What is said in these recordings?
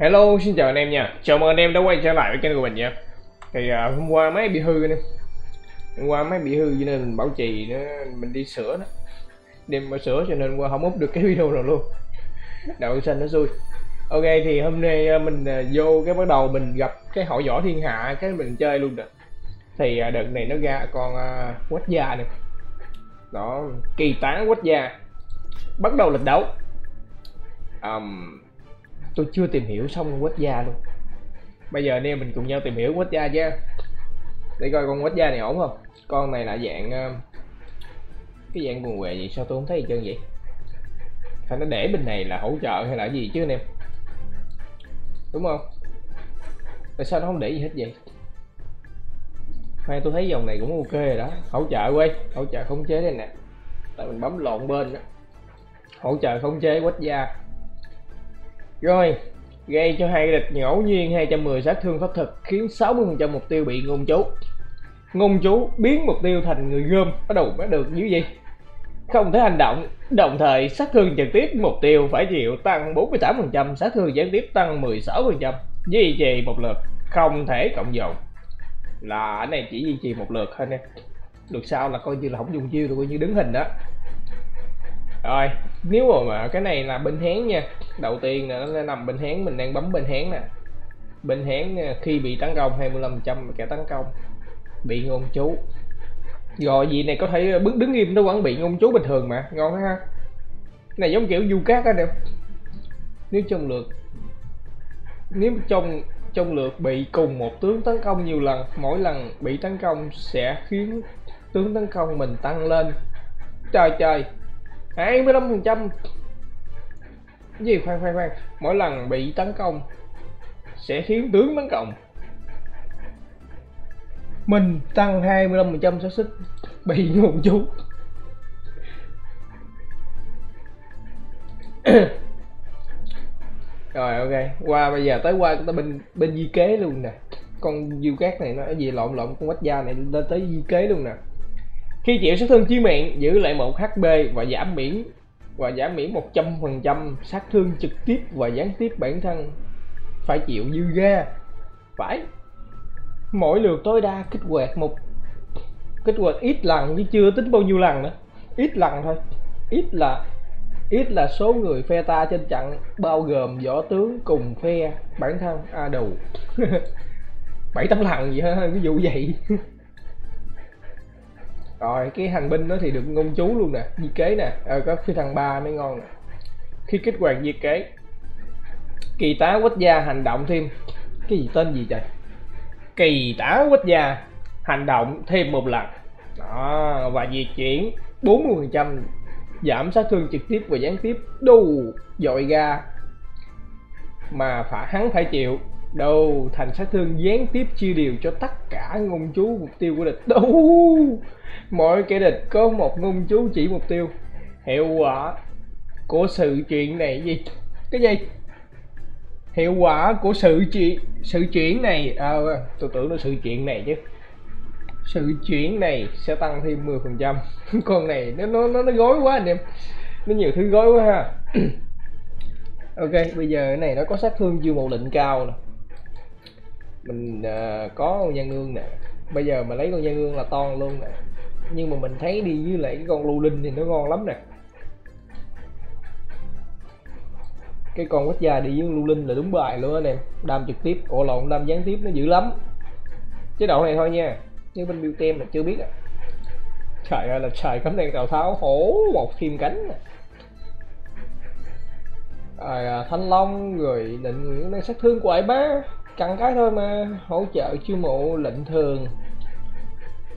Hello, xin chào anh em nha. Chào mừng anh em đã quay trở lại với kênh của mình nha. Thì hôm qua máy bị hư nè. Hôm qua máy bị hư cho nên mình bảo trì nó, mình đi sửa đó. Đêm mà sửa cho nên qua không up được cái video nào luôn. Đậu xanh nó xui. Ok, thì hôm nay mình vô cái bắt đầu mình gặp cái hội võ thiên hạ cái mình chơi luôn rồi. Thì đợt này nó ra con Quách Gia nè. Đó, kỳ tán Quách Gia. Bắt đầu lịch đấu. Tôi chưa tìm hiểu xong Quách Gia luôn. Bây giờ anh em mình cùng nhau tìm hiểu Quách Gia chứ. Để coi con Quách Gia này ổn không. Con này là dạng cái dạng quần què gì sao tôi không thấy gì trơn vậy. Phải nó để bên này là hỗ trợ hay là gì chứ anh em, đúng không? Tại sao nó không để gì hết vậy? Hay tôi thấy dòng này cũng ok rồi đó. Hỗ trợ quay, hỗ trợ khống chế đây nè. Tại mình bấm lộn bên đó. Hỗ trợ khống chế Quách Gia. Rồi, gây cho hai địch ngẫu nhiên 210 sát thương pháp thực, khiến 60% mục tiêu bị ngôn chú. Ngôn chú biến mục tiêu thành người gươm, bắt đầu mới được như gì? Không thể hành động, đồng thời sát thương trực tiếp mục tiêu phải chịu tăng 48%, sát thương gián tiếp tăng 16%, duy trì một lượt, không thể cộng dồn. Là cái này chỉ duy trì một lượt thôi nè. Lượt sau là coi như là không dùng chiêu, coi như đứng hình đó. Rồi, nếu mà cái này là bên hén nha. Đầu tiên là nó nằm bên hén, mình đang bấm bên hén nè. Bên hén khi bị tấn công 25% kẻ tấn công bị ngôn chú. Rồi gì này có thể đứng im nó vẫn bị ngôn chú bình thường mà, ngon ha. Cái này giống kiểu du cát á đều. Nếu trong lượt bị cùng một tướng tấn công nhiều lần, mỗi lần bị tấn công sẽ khiến tướng tấn công mình tăng lên. Trời 25%. Gì khoan, mỗi lần bị tấn công sẽ khiến tướng tấn công mình tăng 25% xác suất bị ngôn chú. Rồi ok, qua bây giờ tới qua bên di kế luôn nè. Con diêu cát này nó gì lộn con Quách Gia này lên tới di kế luôn nè. Khi chịu sát thương chí mạng, giữ lại 1 HP và giảm miễn 100% sát thương trực tiếp và gián tiếp bản thân phải chịu dư ga. Phải mỗi lượt tối đa kích hoạt một kích hoạt ít lần chứ chưa tính bao nhiêu lần nữa, ít lần thôi. Ít là số người phe ta trên trận bao gồm võ tướng cùng phe bản thân đủ 7-8 lần vậy ha, ví dụ vậy. Rồi cái hàng binh nó thì được ngôn chú luôn nè, di kế nè, có phi thằng ba mới ngon nè. Khi kích hoạt di kế, kỳ tá Quách Gia hành động thêm cái gì tên gì trời, kỳ tá Quách Gia hành động thêm một lần đó và di chuyển 40% giảm sát thương trực tiếp và gián tiếp đu dội ra mà hắn phải chịu đâu thành sát thương gián tiếp chia đều cho tất cả ngôn chú mục tiêu của địch. Đâu mỗi kẻ địch có một ngôn chú chỉ mục tiêu. Hiệu quả của sự chuyện này gì? Cái gì? Hiệu quả của sự chuyển này tôi tưởng là sự chuyện này chứ. Sự chuyển này sẽ tăng thêm 10%. Con này nó gối quá anh em, nó nhiều thứ gối quá ha. Ok, bây giờ cái này nó có sát thương chưa một lệnh cao nè. Mình có con Gia Ngương nè. Bây giờ mà lấy con Gia Ngương là toan luôn nè. Nhưng mà mình thấy đi với lại cái con Lưu Linh thì nó ngon lắm nè. Cái con Quách Gia đi với Lưu Linh là đúng bài luôn anh em. Đam trực tiếp, đam gián tiếp nó dữ lắm. Chế độ này thôi nha. Nhưng bên build team là chưa biết à. Trời ơi là trời, cấm đen Tào Tháo hổ một phim cánh nè. Thanh Long rồi lệnh năng sát thương của ải bá cần cái thôi mà hỗ trợ chiêu mộ lệnh thường.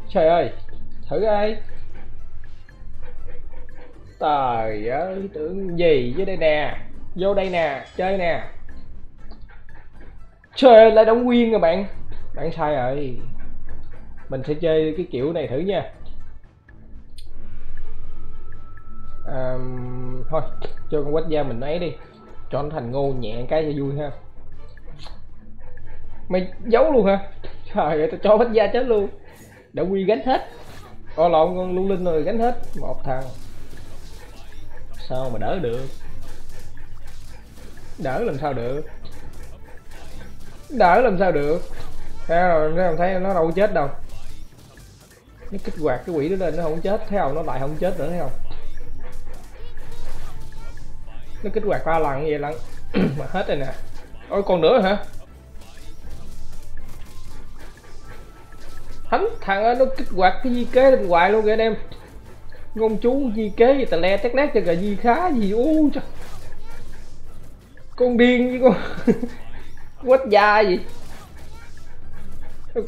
Trời ơi thử ai tài ơi, tưởng gì với đây nè, vô đây nè, chơi nè. Trời ơi lại đóng nguyên rồi bạn sai rồi. Mình sẽ chơi cái kiểu này thử nha. Thôi cho con Quách Gia mình ấy đi cho nó thành ngô nhẹ cái cho vui ha. Mày giấu luôn hả? Trời ơi tao cho Quách Gia chết luôn. Đã quy gánh hết. Ô lộn con Lưu Linh rồi gánh hết một thằng. Sao mà đỡ được? Đỡ làm sao được? đỡ làm sao được. Thế rồi nó thấy nó đâu có chết đâu, nó kích hoạt cái quỷ đó lên nó không chết, thấy không, nó lại không chết nữa, thấy không, nó kích hoạt 3 lần vậy lận mà hết rồi nè. Ôi còn nữa hả? Thánh thằng ấy, nó kích hoạt cái di kế lên hoài luôn kìa anh em. Ngôn chú di kế gì tà le tét nét cho cả di khá gì. Ui trời, con điên với con Quách Gia gì. Ok,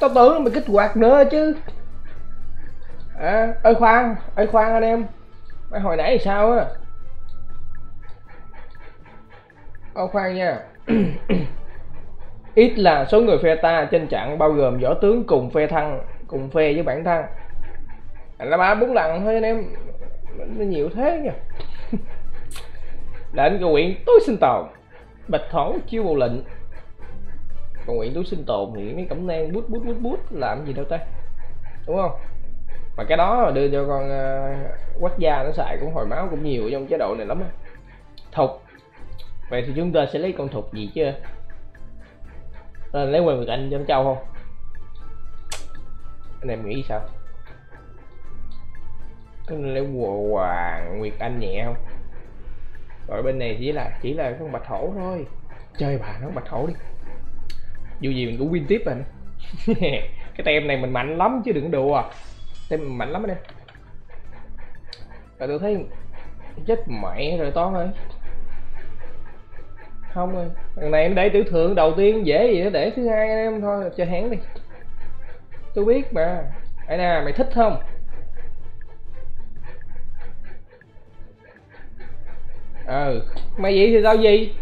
tao tưởng mày kích hoạt nữa chứ. À, ơi khoan anh em, mày hồi nãy thì sao á? Ôi khoan nha. Ít là số người phe ta trên trận bao gồm võ tướng cùng phe thăng, cùng phe với bản thân. Là 3-4 lần thôi anh em, nó nhiều thế nha. Lệnh cầu nguyện tối sinh tồn, bạch thổ chiêu bộ lệnh. Cầu nguyện tối sinh tồn thì mấy cẩm nang bút bút bút bút làm gì đâu ta, đúng không? Mà cái đó đưa cho con Quách Gia nó xài cũng hồi máu cũng nhiều trong chế độ này lắm. Thục, vậy thì chúng ta sẽ lấy con thục gì chứ? Lấy quay một cạnh cho nó trâu không? Anh em nghĩ sao? Lấy hoàng Nguyệt Anh nhẹ không? Rồi bên này chỉ là con bạch hổ thôi. Chơi bà nó bạch hổ đi, dù gì mình cũng win tiếp rồi. Cái tem này mình mạnh lắm chứ đừng đùa à. Tem mình mạnh lắm anh em. Rồi tôi thấy chết mẹ rồi Toán ơi. Không ơi, thằng này em để tiểu thượng đầu tiên dễ gì đó, để thứ hai anh em thôi, cho Hán đi. Tôi biết mà. Ê nè, mày thích không? Mày vậy thì tao gì?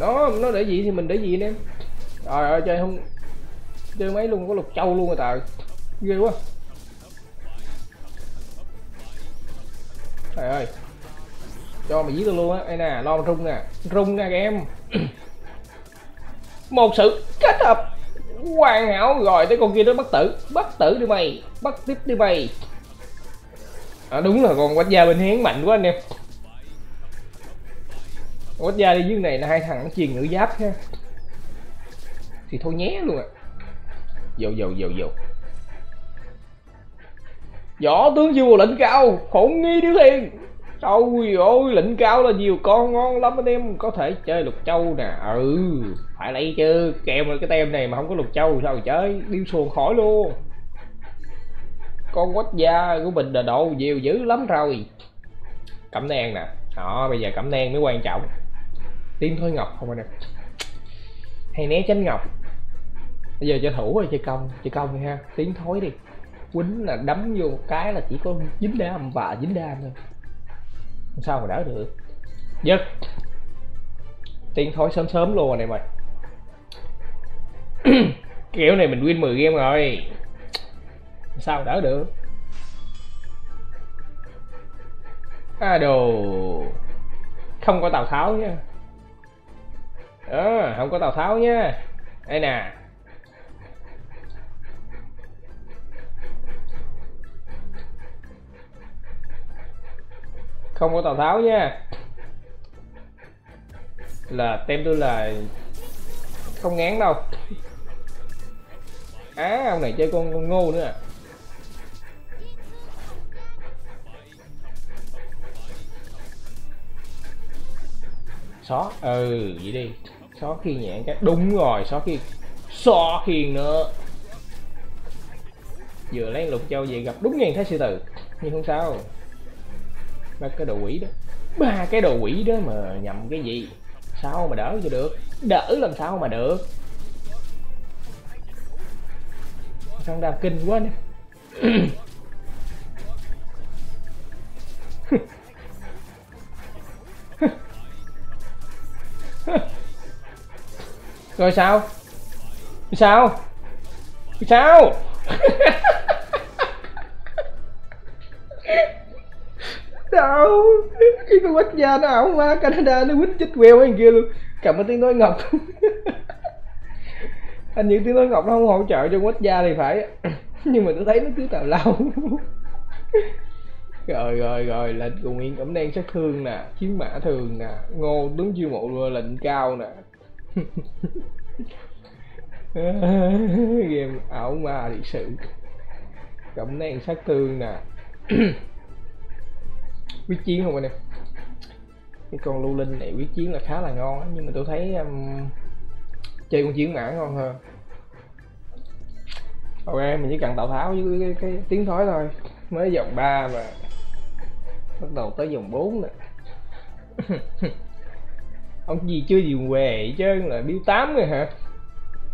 Đó, nó để gì thì mình để gì anh em. Trời ơi, chơi không, chơi mấy luôn có lục châu luôn rồi tờ. Ghê quá. Trời ơi, cho mày giết tôi luôn á. Đây nè, lo rung nè các em. Một sự kết hợp hoàn hảo. Rồi tới con kia đó, bắt tử đi mày, bắt tiếp đi mày. Đúng là con Quách Gia bên Hán mạnh quá anh em. Quách Gia đi dưới này là 2 thằng nó chiền ngữ giáp ha, thì thôi nhé luôn ạ. Vô võ tướng chiêu lệnh cao khổng nghi điếu thiền. Trời ơi, lệnh cao là nhiều con ngon lắm anh em, có thể chơi lục châu nè. Phải lấy chứ, kèm lên cái tem này mà không có lục châu sao chơi, điêu xuồng khỏi luôn. Con Quách Gia của mình là độ nhiều dữ lắm rồi. Cẩm nang nè, đó bây giờ cẩm nang mới quan trọng. Tiến thôi ngọc không anh em, hay né tránh ngọc. Bây giờ cho thủ rồi, chơi công đi ha. Tiến thối đi, quýnh là đấm vô một cái là chỉ có dính đam và dính đam thôi, sao mà đỡ được. Giật Tiến thối sớm luôn anh em ơi. Kiểu này mình win 10 game rồi, sao mà đỡ được. Đồ không có Tào Tháo nha, không có Tào Tháo nha. Đây nè, không có Tào Tháo nha, là tem tôi là không ngán đâu. Ông này chơi con ngô nữa à. Xó, vậy đi, xó khiên nhẹ cái, đúng rồi, xó khiên nữa. Vừa lấy lục châu về gặp đúng ngàn thái sư tử, nhưng không sao. 3 cái đồ quỷ đó mà nhầm cái gì, sao mà đỡ cho được, đỡ làm sao mà được. Sao đau kinh quá nè. Rồi sao đâu cái con Quách Gia nó ảo quá Canada, nó quýnh chích queo cái kia luôn. Cầm cái tiếng nói ngọc. Anh những tiếng nói ngọc nó không hỗ trợ cho Quách Gia thì phải. Nhưng mà tôi thấy nó cứ tào lao. Rồi, lệnh cùng Yên Cẩm Đen sát thương nè, chiến mã thường nè, Ngô tướng chiêu mộ lệnh cao nè. Game ảo ma lịch sự. Cẩm Đen sát thương nè. Quyết chiến không anh em? Cái con Lưu Linh này quyết chiến là khá là ngon ấy, nhưng mà tôi thấy chơi con chiến mã ngon hơn. Ok, mình chỉ cần Tào Tháo với cái tiếng thói thôi. Mới vòng 3 mà bắt đầu tới vòng 4 nè. Ông gì chưa gì què chứ là biếu 8 rồi hả?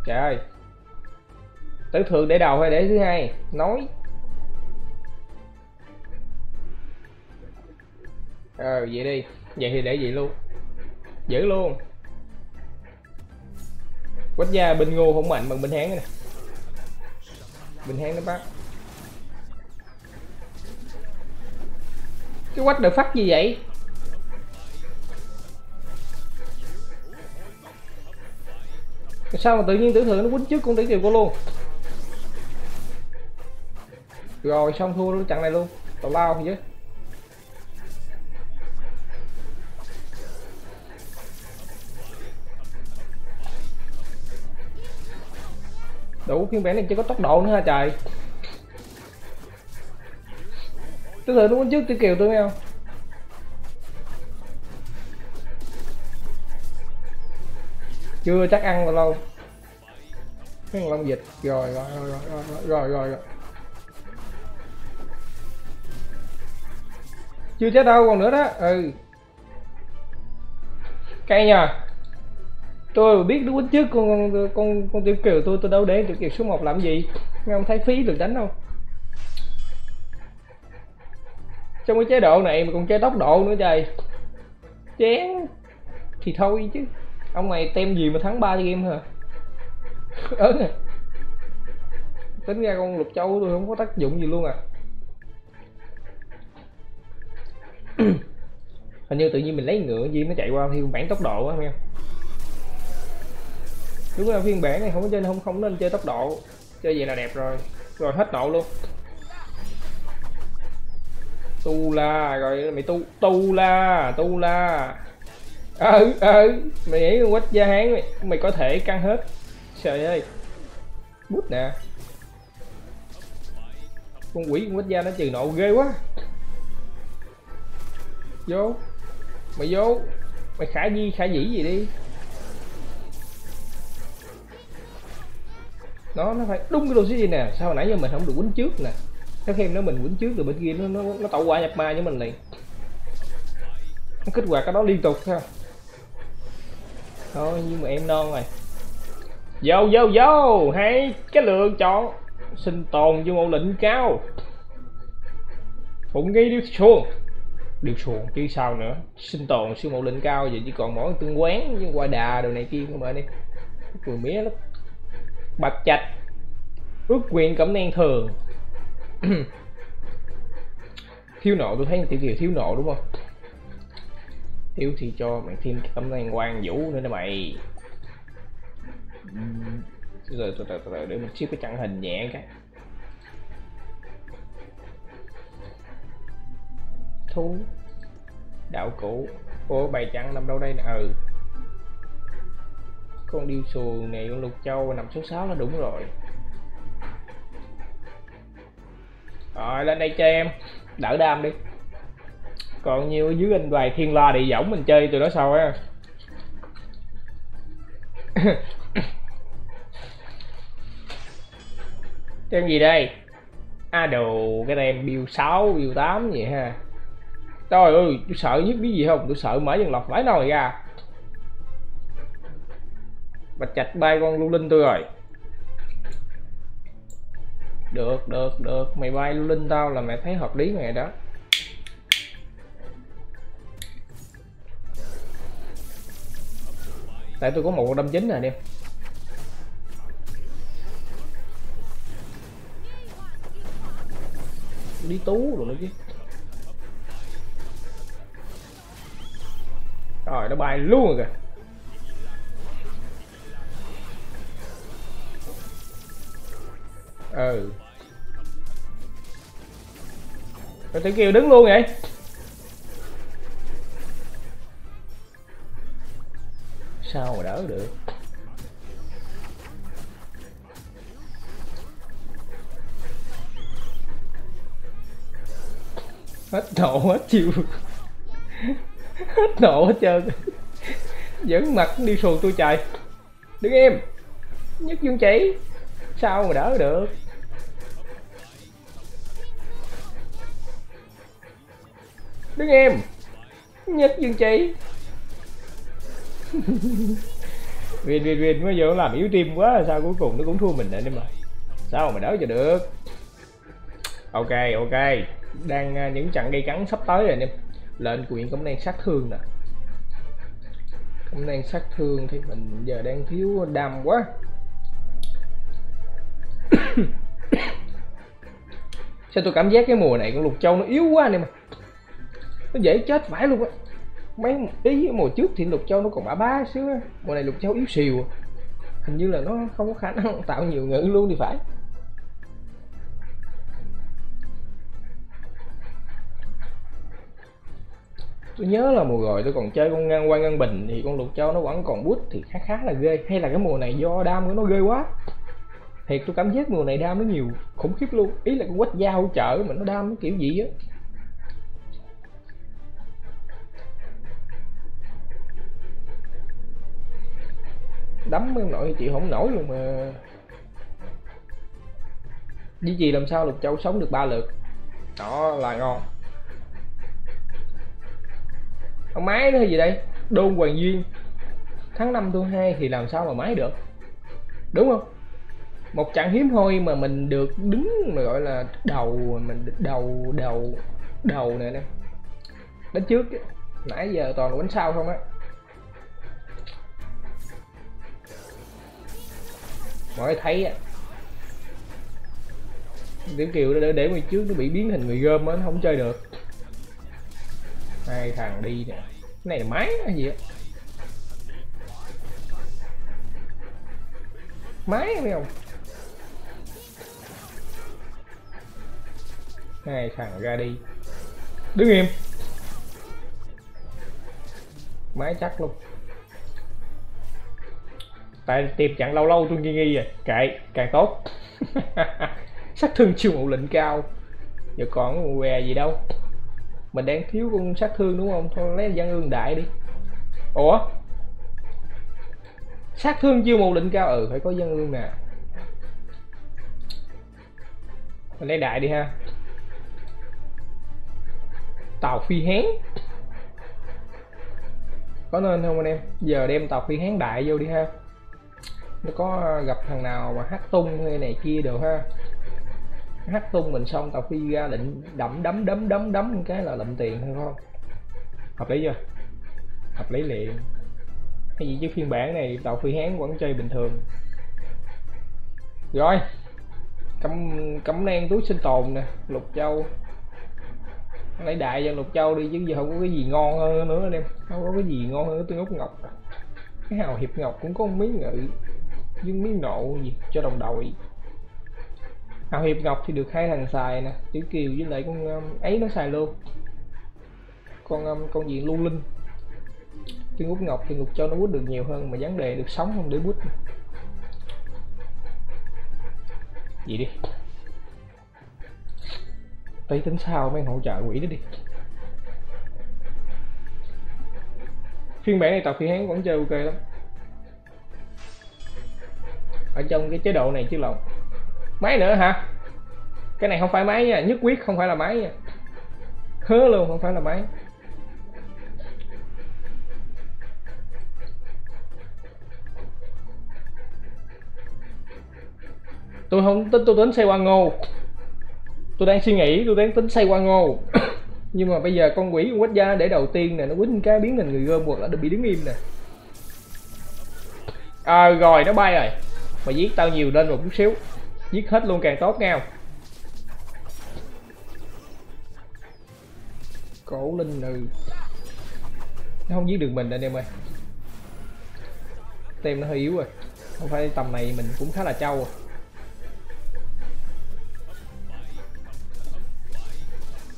Trời ơi. Tử thượng để đầu hay để thứ hai? Nói. Vậy đi. Vậy thì để vậy luôn. Giữ luôn. Quách gia bên Ngô không mạnh bằng bên Hán nè. Bên Hán nó bắt. Cái Quách được phát gì vậy? Sao mà tự nhiên tử thượng nó quýnh trước con Tiểu Kiều cô luôn? Rồi xong thua luôn trận này luôn. Tào lao chứ. Đủ phiên bản này chưa có tốc độ nữa hả trời? Tử thượng nó quýnh trước Tiểu Kiều tôi nghe không? Chưa chắc ăn bao lâu cái thằng Long Dịch rồi chưa chết đâu còn nữa đó. Ừ cay nhờ, tôi biết đúng trước con Tiểu Kiều tôi đâu để Tiểu Kiều số 1 làm gì, nghe không thấy phí được đánh đâu. Trong cái chế độ này mà còn chơi tốc độ nữa trời chén thì thôi chứ. Ông này tem gì mà thắng 3 game hả? Ớn à. Tính ra con lục châu của tôi không có tác dụng gì luôn à. Hình như tự nhiên mình lấy ngựa gì nó chạy qua phiên bản tốc độ á, không em? Đúng là phiên bản này không có chơi, không nên chơi tốc độ. Chơi vậy là đẹp rồi. Rồi hết độ luôn. Tu la rồi mày tu la. Mày nghĩ con Quách Gia Hán mày có thể căng hết. Trời ơi. Bút nè. Con quỷ con Quách Gia nó trừ nộ ghê quá. Vô. Mày vô. Mày khả di khả dĩ gì đi. Nó phải đúng cái logic gì nè. Sao hồi nãy giờ mình không được quýnh trước nè. Nếu thêm nữa mình quýnh trước rồi bên kia nó tẩu quả nhập ma với mình liền. Nó kích hoạt cái đó liên tục ha. Thôi nhưng mà em non rồi. Vô hay cái lựa chọn sinh tồn vô mộ lệnh cao. Phụng nghi điêu xuồng. Điêu xuồng chứ sao nữa. Sinh tồn siêu mộ lệnh cao giờ chỉ còn mỗi tương quán với qua đà đồ này kia các bạn đi. Cười mía lắm. Bạch trạch. Ước quyền Cẩm Nang thường. Thiếu nộ tôi thấy Tiểu Kiều thiếu nộ đúng không? Thiếu thì cho mày thêm Cẩm Nang Quang Vũ nữa nè mày. Rồi từ từ để mình ship cái trận hình nhẹ cái. Thú đạo cũ. Ô bài trận nằm đâu đây nè. Ừ. Con điêu xuồng này con lục châu nằm số 6 là đúng rồi. Rồi lên đây cho em. Đỡ đam đi. Còn nhiều dưới anh vài thiên la địa võng mình chơi từ đó sau á. Tên gì đây? À đồ cái này em build 6, build 8 vậy ha. Trời ơi, tôi sợ nhất biết gì không? Tôi sợ mở dần lọc vãi nồi ra. Bạch trạch bay con Lưu Linh tôi rồi. Được, mày bay Lưu Linh tao là mày thấy hợp lý mày đó. Tại tôi có một con đâm chính rồi anh em. Lý tú rồi nữa chứ. Rồi nó bay luôn rồi kìa. Rồi Tiểu Kiều đứng luôn vậy. Sao mà đỡ được. Hết nộ hết chiều. Hết nộ hết trơn. Dẫn mặt đi xuồng tôi chạy. Đứng im. Nhất dương chỉ. Sao mà đỡ được. Đứng im. Nhất dương chỉ. Win mới vô làm yếu tim quá. Sao cuối cùng nó cũng thua mình đấy em ơi. Sao mà đỡ cho được. Ok ok. Đang những trận gây cắn sắp tới rồi anh em. Lệnh quyện cũng đang sát thương nè. Cũng đang sát thương thì mình giờ đang thiếu đam quá. Sao tôi cảm giác cái mùa này con lục châu nó yếu quá anh em ơi. Nó dễ chết vãi luôn á. Mấy ý mùa trước thì lục châu nó còn bả bá xíu á. Mùa này lục châu yếu xìu. Hình như là nó không có khả năng tạo nhiều ngữ luôn thì phải. Tôi nhớ là mùa rồi tôi còn chơi con ngang quan ngang bình thì con lục châu nó vẫn còn bút thì khá là ghê. Hay là cái mùa này do đam của nó ghê quá. Thiệt tôi cảm giác mùa này đam nó nhiều khủng khiếp luôn. Ý là con Quách Gia hỗ trợ mà nó đam nó kiểu gì á. Đấm mấy nội chịu không nổi luôn mà. Với gì làm sao lục châu sống được 3 lượt. Đó là ngon. Ông máy nó gì đây? Đôn Hoàng Duyên tháng 5 thua 2 thì làm sao mà máy được, đúng không? Một trận hiếm hoi mà mình được đứng mà gọi là đầu, mình đầu này nè. Đánh trước nãy giờ toàn là đánh sau không á. Mọi thấy á, Tiểu Kiều để người trước nó bị biến hình người gom á, nó không chơi được. Hai thằng đi nè. Cái này là máy hay gì á? Máy phải không? Hai thằng ra đi. Đứng im. Máy chắc luôn. Tại tiệp chặn lâu lâu tôi nghi nghi rồi. Kệ, càng tốt. Sát thương chiêu mộ lệnh cao. Giờ còn què gì đâu. Mình đang thiếu con sát thương đúng không? Thôi lấy Văn Ương Đại đi. Ủa? Sát thương chiêu mộ lệnh cao. Ừ, phải có Văn Ương nè. Mình lấy Đại đi ha. Tào Phi Hán. Có nên không anh em? Giờ đem Tào Phi Hán Đại vô đi ha. Nó có gặp thằng nào mà hát tung hay này kia được ha. Hát tung mình xong Tào Phi ra định đấm cái là lụm tiền thôi không? Hợp lý chưa? Hợp lý liền. Cái gì chứ phiên bản này Tào Phi Hán vẫn chơi bình thường. Rồi. Cấm nang túi sinh tồn nè, lục châu. Lấy Đại ra lục châu đi chứ giờ không có cái gì ngon hơn nữa anh em. Không có cái gì ngon hơn tương ốc ngọc. Cái hào hiệp ngọc cũng có miếng ngự nhưng miếng nộ gì cho đồng đội. Hào hiệp ngọc thì được hai thằng xài nè, Tiểu Kiều với lại con ấy nó xài luôn. Con gì Lưu Linh. Tương ốc ngọc thì ngục cho nó bút được nhiều hơn mà vấn đề được sống không để bút. Vậy đi. Tây tính sao mấy hỗ trợ quỷ đó đi. Phiên bản này Tào Phi Hán vẫn chơi ok lắm. Ở trong cái chế độ này chứ lộn. Máy nữa hả? Cái này không phải máy nha, nhất quyết không phải là máy nha. Hứa luôn không phải là máy. Tôi không tính, tôi tính xây qua ngô. Tôi đang suy nghĩ, tôi đang tính xây qua ngô. Nhưng mà bây giờ con quỷ Quách Gia để đầu tiên nè, nó quýnh cái biến thành người gom hoặc là bị đứng im nè. À, rồi nó bay rồi. Mà giết tao nhiều lên một chút xíu. Giết hết luôn càng tốt nghe không? Cổ linh nữ. Nó không giết được mình anh em ơi. Tem nó hơi yếu rồi. Không phải tầm này mình cũng khá là trâu rồi.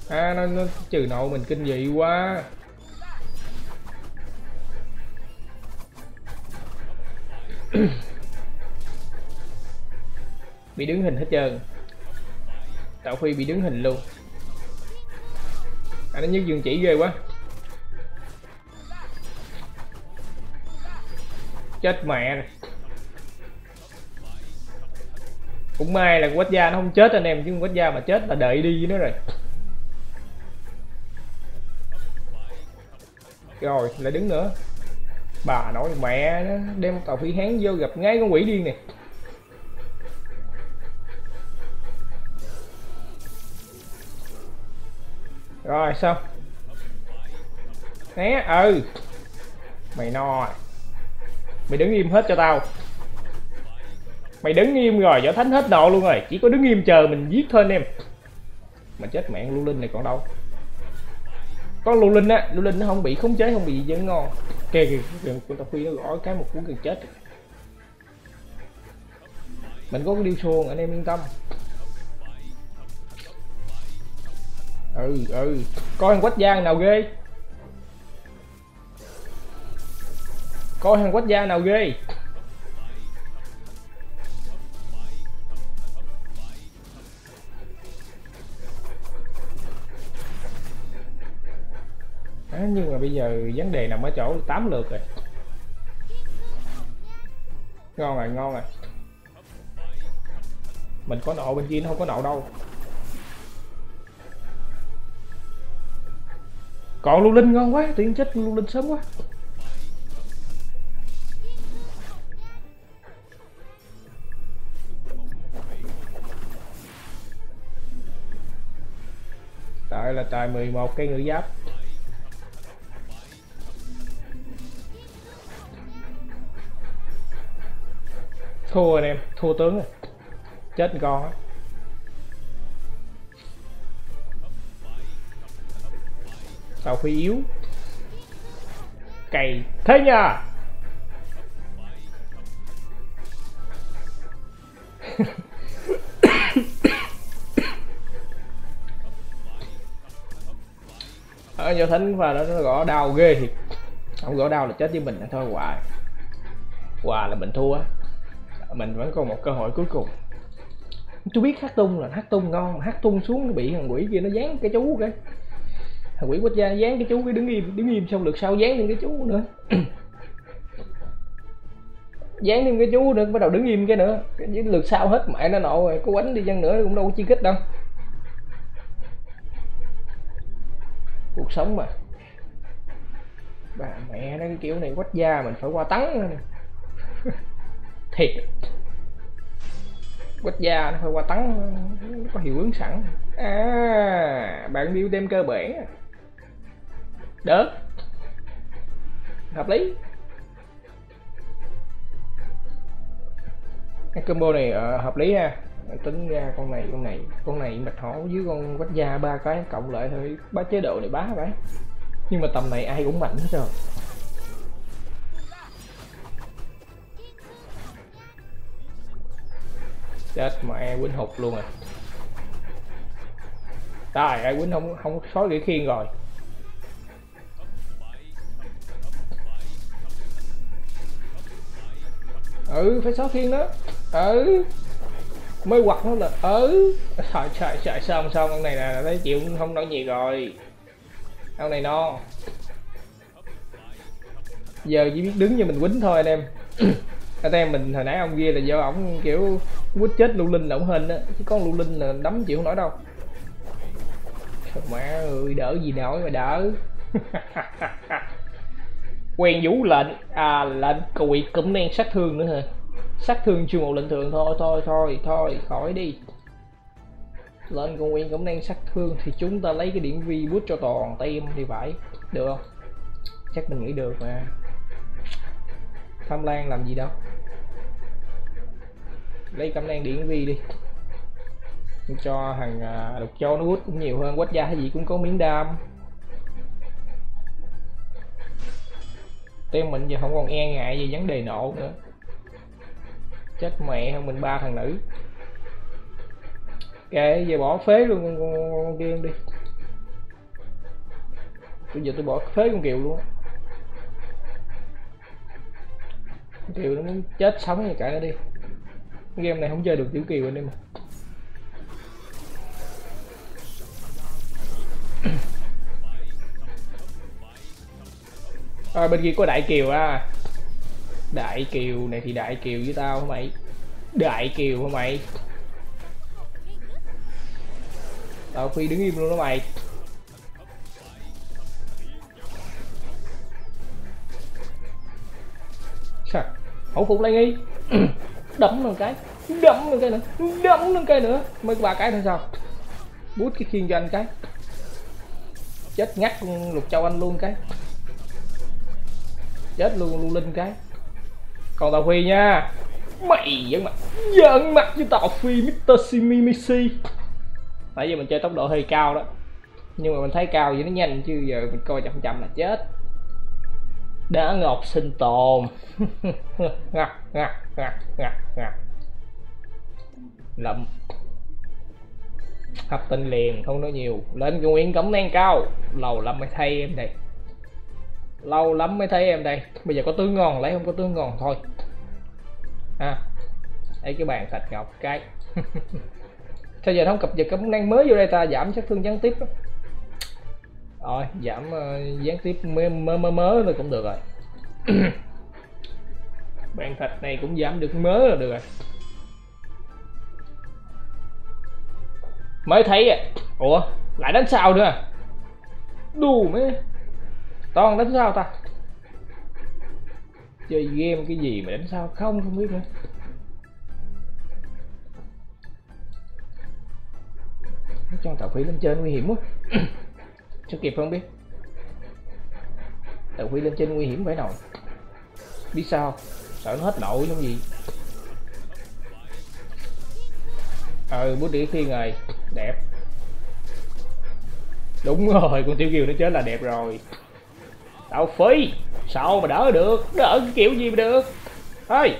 À, nó trừ nộ mình kinh dị quá. Bị đứng hình hết trơn. Tào Phi bị đứng hình luôn. À, nó nhức Dương Chỉ ghê quá. Chết mẹ này. Cũng may là Quách Gia nó không chết anh em, chứ Quách Gia mà chết là đợi đi với nó rồi. Rồi lại đứng nữa. Bà nội mẹ nó đem Tào Phi Hán vô gặp ngay con quỷ điên này. Rồi xong. Né ừ. Mày no. Mày đứng im hết cho tao. Mày đứng im rồi, Võ Thánh hết nộ luôn rồi. Chỉ có đứng im chờ mình giết thôi anh em. Mà chết mẹ Lưu Linh này còn đâu. Con Lưu Linh á, Lưu Linh nó không bị khống chế, không bị gì vẫn ngon. Kìa kìa, gần của Tào Phi nó gõ cái một cuốn gần chết. Mình có cái điêu xuồng anh em yên tâm. Ừ. Coi thằng Quách Gia nào ghê. Coi thằng Quách Gia nào ghê. À, nhưng mà bây giờ vấn đề nằm ở chỗ 8 lượt rồi. Ngon rồi, ngon rồi. Mình có nộ bên kia nó không có nộ đâu. Còn Lưu Linh ngon quá, tiện chết Lưu Linh sớm quá. Tại là tài 11 cây ngự giáp. Thua anh em, thua tướng rồi. Chết con á. Tào Phi yếu. Cày thế nha. Ở Võ Thánh và nó gõ đau ghê thiệt. Không gõ đau là chết với mình thôi, hoài. Hoài là mình thua. Mình vẫn còn một cơ hội cuối cùng. Chú biết hát tung là hát tung ngon, hát tung xuống nó bị thằng quỷ kia nó dán cái chú kìa. Thằng quỷ Quách Gia dán cái chú cái đứng im xong lượt sau dán thêm cái chú nữa. Dán thêm cái chú nữa, bắt đầu đứng im cái nữa. Cái lượt sau hết mẹ nó nộ rồi, có quánh đi chăng nữa cũng đâu có chi kích đâu. Cuộc sống mà. Bà mẹ nó cái kiểu này Quách Gia mình phải qua tắng nữa nè. Thiệt. Quách Gia nó hơi qua tắng, nó có hiệu ứng sẵn. À, bạn điêu đem cơ bản. Được. Hợp lý. Cái combo này hợp lý ha. Tính ra con này mệt hổ với con Quách Gia ba cái cộng lại thôi, ba chế độ này bá vậy. Nhưng mà tầm này ai cũng mạnh hết rồi. Chết mẹ quýnh hụt luôn rồi. Trời ơi quýnh không xói gãy khiên rồi. Ừ phải xói khiên đó. Ừ mới quật nó là ừ. Trời xong con này là thấy chịu không nổi gì rồi. Con này no. Giờ chỉ biết đứng như mình quýnh thôi anh em. Anh em mình hồi nãy ông kia là do ổng kiểu quýt chết Lưu Linh là ổng hên á, chứ con Lưu Linh là đấm chịu không nổi đâu. Mẹ ơi đỡ gì nổi mà đỡ. Quen vũ lệnh à, lệnh quỵ cũng đang sát thương nữa hả? Sát thương chưa một lệnh thường thôi khỏi đi. Lệnh còn quen cũng đang sát thương thì chúng ta lấy cái điểm vi bút cho toàn tim thì phải được không? Chắc mình nghĩ được mà. Tham Lan làm gì đâu, lấy Tham Lan điển vi đi cho thằng Lục Châu nó hút cũng nhiều hơn. Quách Gia hay gì cũng có miếng đam tên mình giờ không còn e ngại về vấn đề nộ nữa. Chết mẹ hơn mình ba thằng nữ kệ, về bỏ phế luôn con đi bây giờ tôi bỏ phế con Kiều luôn. Con Kiều nó muốn chết sống như cả nó đi. Cái game này không chơi được Tiểu Kiều anh em. À, bên kia có Đại Kiều à. Đại Kiều này thì Đại Kiều với tao hả mày? Đại Kiều hả mày? Tào Phi đứng im luôn đó mày. Sao? Hổ phục lại nghi. Đấm lên cái. Đấm lên cái nữa. Đấm lên cái nữa. Mấy ba cái thôi sao? Bút cái khiên cho anh cái. Chết ngắt Lục Châu Anh luôn cái. Chết luôn Lưu Linh cái. Còn Tào Phi nha. Mày giận mặt với Tào Phi Mr. Simimisi. Nãy giờ mình chơi tốc độ hơi cao đó. Nhưng mà mình thấy cao vậy nó nhanh chứ giờ mình coi chậm chậm là chết. Đá ngọt sinh tồn. Lậm. Hấp tinh liền không nói nhiều. Lên cái Nguyễn cấm nang cao. Lâu lắm mới thấy em đây. Lâu lắm mới thấy em đây. Bây giờ có tướng ngon lấy không có tướng ngon thôi. À, lấy cái bàn thạch ngọc cái. Sao giờ không cập nhật cái năng mới vô đây ta? Giảm sát thương gián tiếp đó. Rồi giảm gián tiếp mớ rồi cũng được rồi. Bàn thạch này cũng giảm được mớ là được rồi. Mới thấy à. Ủa lại đánh sao nữa à? Đù mấy toàn đánh sao ta? Chơi game cái gì mà đánh sao không biết nữa. Nó cho Tào Phi lên trên nguy hiểm quá. Chưa kịp không biết. Tào Phi lên trên nguy hiểm phải nào. Biết sao không? Sợ nó hết nội luôn gì. Bút đĩa thiên rồi. Đẹp. Đúng rồi con Tiểu Kiều nó chết là đẹp rồi. Tào Phi sao mà đỡ được. Đỡ cái kiểu gì mà được. Thôi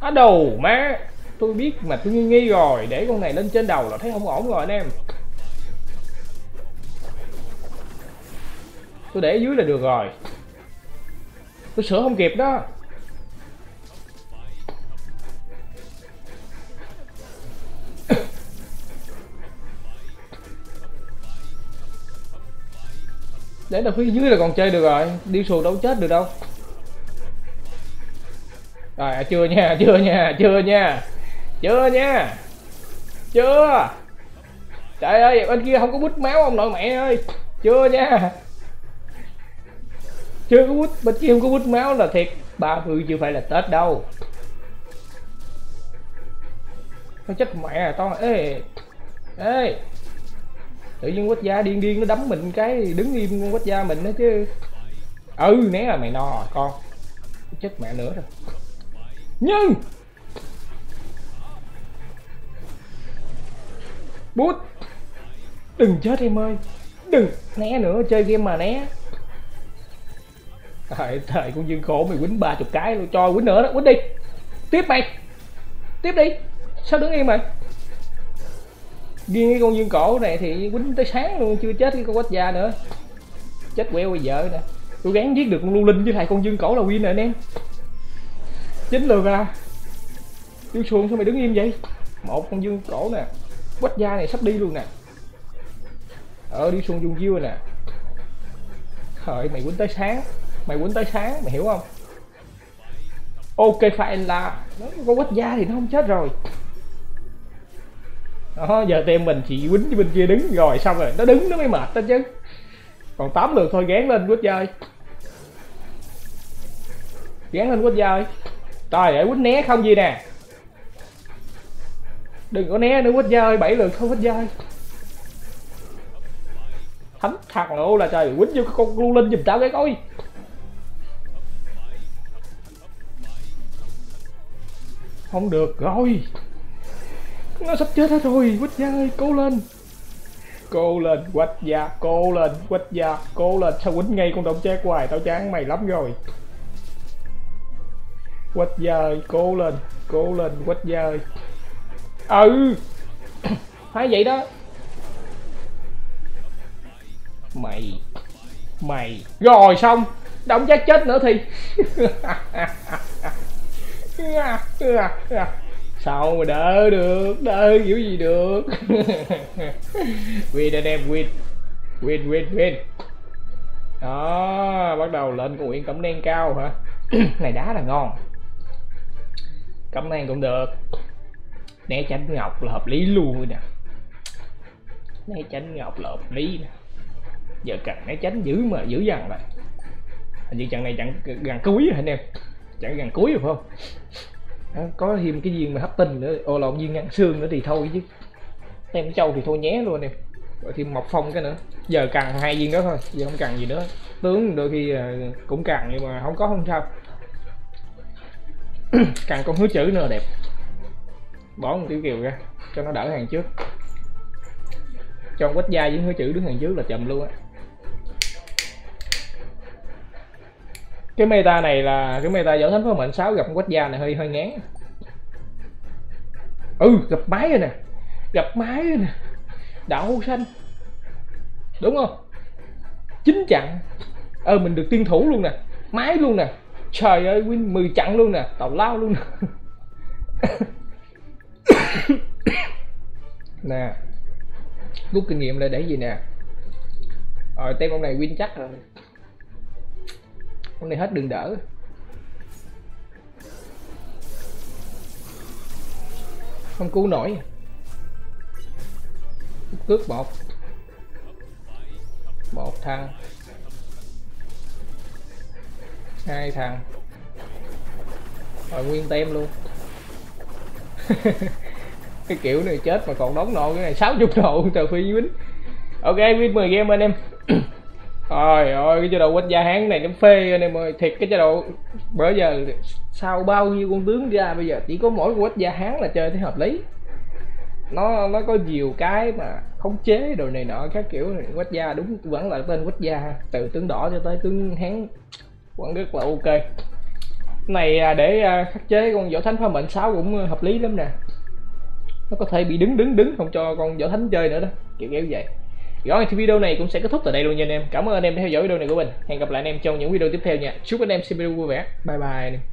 á đầu má. Tôi biết mà tôi nghi rồi. Để con này lên trên đầu là thấy không ổn rồi anh em. Tôi để dưới là được rồi. Tôi sửa không kịp đó. Để Tào Phi dưới là còn chơi được rồi. Đi xuồng đâu chết được đâu. Rồi à, chưa nha. Chưa. Trời ơi bên kia không có bút máu ông nội mẹ ơi. Chưa nha. Chưa có bút. Bên kia không có bút máu là thiệt. Ba Phương chưa phải là Tết đâu. Nó chết mẹ to. Ê ê. Tự nhiên Quách Gia điên điên nó đấm mình cái. Đứng im con Quách Gia mình đó chứ. Ừ né là mày no rồi con. Chết mẹ nữa rồi. Nhưng bút. Đừng chết em ơi. Đừng né nữa. Chơi game mà né. Thời con Dương Cô mày quýnh 30 cái luôn. Cho quýnh nữa đó. Quýnh đi. Tiếp mày. Tiếp đi. Sao đứng im mày. Riêng cái con Dương Cổ này thì quýnh tới sáng luôn. Chưa chết cái con Quách Gia nữa. Chết queo bây giờ nè. Tôi gắng giết được con Lưu Linh với thầy con Dương Cổ là win nè anh em. Chính lừa ra. Dương Xuân sao mày đứng im vậy. Một con Dương Cổ nè. Quách Gia này sắp đi luôn nè. Đi xuống dùng chiêu rồi nè. Trời mày quýnh tới sáng. Mày hiểu không. Ok phải là con Quách Gia thì nó không chết rồi. Đó giờ team mình chỉ quýnh với bên kia đứng rồi xong rồi. Nó đứng nó mới mệt đó chứ. Còn 8 lượt thôi gán lên Quách Gia ơi. Gán lên Quách Gia ơi. Trời ơi quýnh né không gì nè. Đừng có né nữa Quách Gia ơi. 7 lượt không Quách Gia ơi. Thánh thằng ô là trời. Quýnh vô con Lưu Linh giùm tao cái coi. Không được rồi. Nó sắp chết hết rồi. Quách Gia ơi cố lên. Cô lên Quách Gia. Cô lên Quách Gia. Cô lên. Sao quýnh ngay con động chết hoài. Tao chán mày lắm rồi. Quách Gia ơi cố lên. Cô lên Quách Gia ơi. Phải vậy đó. mày rồi xong đóng giác chết nữa thì sao mà đỡ được, đỡ kiểu gì được. Win anh em, win đó. Bắt đầu lên nguyện cẩm đen cao hả? Này đá là ngon, cẩm đen cũng được, né tránh ngọc là hợp lý luôn nè, né tránh ngọc là hợp lý nè. Giờ cần né tránh giữ mà giữ dằn lại. Hình như trận này trận gần cuối hả anh em, trận gần cuối rồi không? Đó, có thêm cái viên mà hấp tinh nữa, ô lộn viên ngăn xương nữa thì thôi chứ. Tem châu thì thôi nhé luôn em. Rồi thêm mộc phong cái nữa. Giờ cần hai viên đó thôi, giờ không cần gì nữa. Tướng đôi khi cũng cần nhưng mà không có không sao. Cần con hứa chữ nữa đẹp. Bỏ một Tiểu Kiều ra cho nó đỡ hàng trước. Cho Quách Gia với Hứa Chử đứng hàng trước là chậm luôn á. Cái meta này là cái meta Võ Thánh Phò Mệnh 6 gặp Quách Gia này hơi ngán. Ừ, gặp máy rồi nè, gặp máy rồi nè, đậu xanh đúng không? 9 chặn mình được tiên thủ luôn nè, máy luôn nè, trời ơi win 10 chặn luôn nè, tào lao luôn nè. Nè rút kinh nghiệm là để gì nè. Rồi tên con này win chắc rồi, con này hết đường đỡ. Không cứu nổi. Cướp một thằng, hai thằng, rồi nguyên tem luôn. Cái kiểu này chết mà còn đóng nộ, cái này 60 độ Tào Phi dính. Ok win 10 game anh em. Trời ơi cái chế độ Quách Gia Hán này nó phê anh em ơi, thiệt. Cái chế độ bữa giờ sau bao nhiêu con tướng ra bây giờ chỉ có mỗi Quách Gia Hán là chơi thấy hợp lý. Nó có nhiều cái mà khống chế đồ này nọ các kiểu này. Quách Gia đúng vẫn là tên Quách Gia, từ tướng đỏ cho tới tướng Hán vẫn rất là ok. Này để khắc chế con Võ Thánh Phò Mệnh 6 cũng hợp lý lắm nè. Nó có thể bị đứng không cho con Võ Thánh chơi nữa đó, kiểu kiểu vậy. Rồi thì video này cũng sẽ kết thúc tại đây luôn nha anh em. Cảm ơn anh em đã theo dõi video này của mình. Hẹn gặp lại anh em trong những video tiếp theo nha. Chúc anh em xem video vui vẻ. Bye bye anh em.